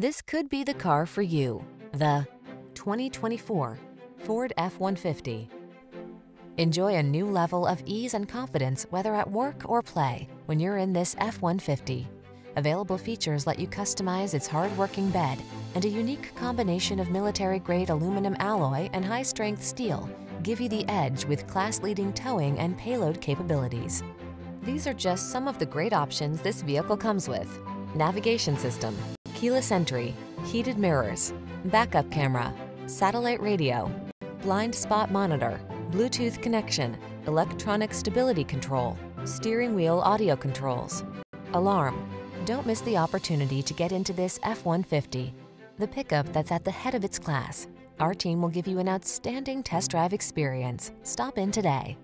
This could be the car for you. The 2024 Ford F-150. Enjoy a new level of ease and confidence, whether at work or play, when you're in this F-150. Available features let you customize its hard-working bed, and a unique combination of military-grade aluminum alloy and high-strength steel give you the edge with class-leading towing and payload capabilities. These are just some of the great options this vehicle comes with: navigation system, keyless entry, heated mirrors, backup camera, satellite radio, blind spot monitor, Bluetooth connection, electronic stability control, steering wheel audio controls, alarm. Don't miss the opportunity to get into this F-150, the pickup that's at the head of its class. Our team will give you an outstanding test drive experience. Stop in today.